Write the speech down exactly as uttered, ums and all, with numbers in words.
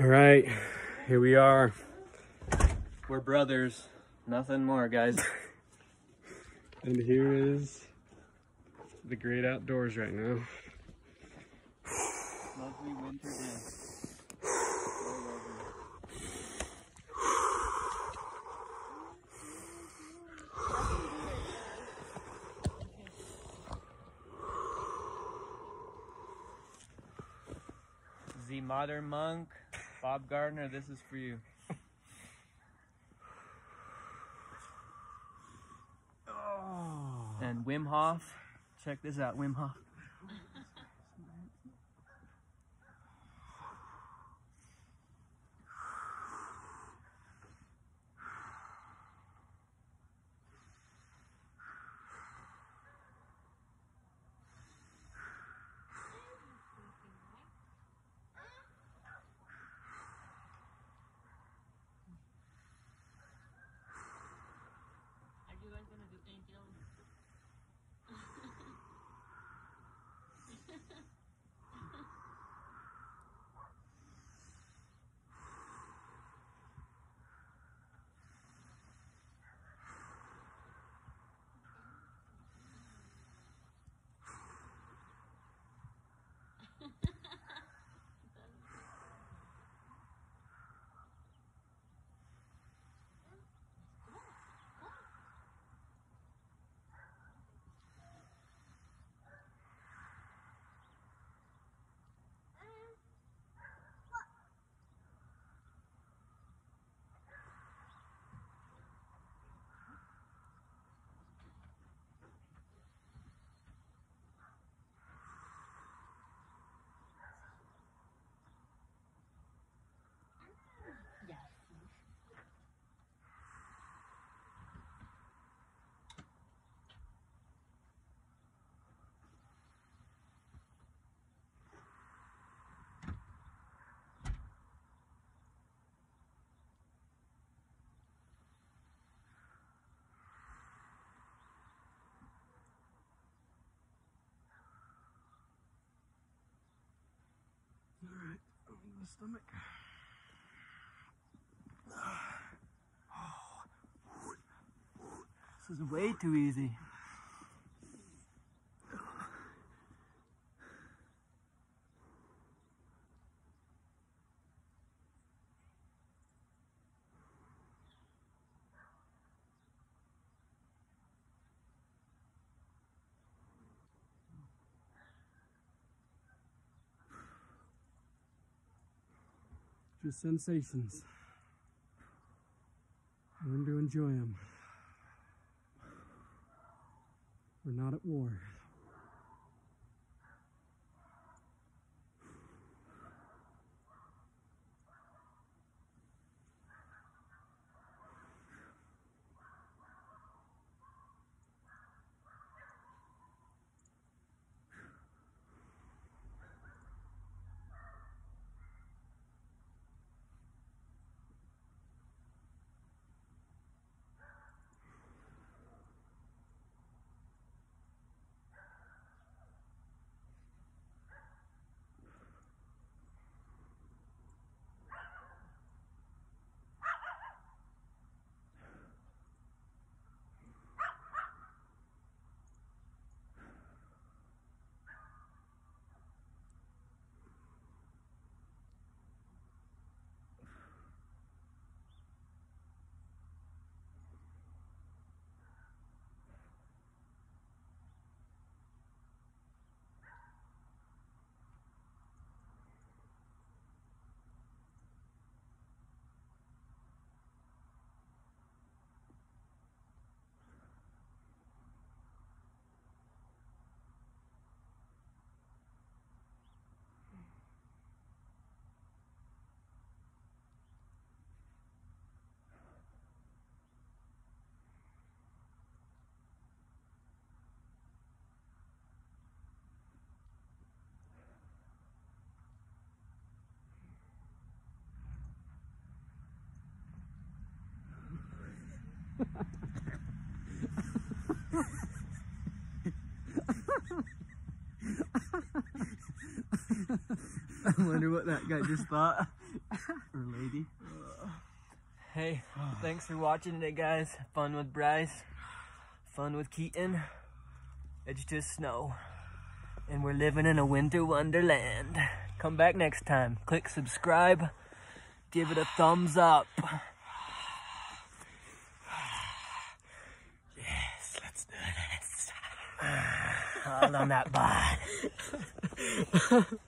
All right, here we are. We're brothers, nothing more, guys. And here is the great outdoors right now. Lovely winter day. The Modern Monk, Bob Gardner, this is for you. Oh. And Wim Hof, check this out, Wim Hof. The stomach. This is way too easy. Just sensations. Learn to enjoy them. We're not at war. I wonder what that guy just thought. Or lady. Hey, thanks for watching today, guys. Fun with Bryce. Fun with Keaton. It's just snow. And we're living in a winter wonderland. Come back next time. Click subscribe. Give it a thumbs up. Yes, let's do this. Hold on that bod.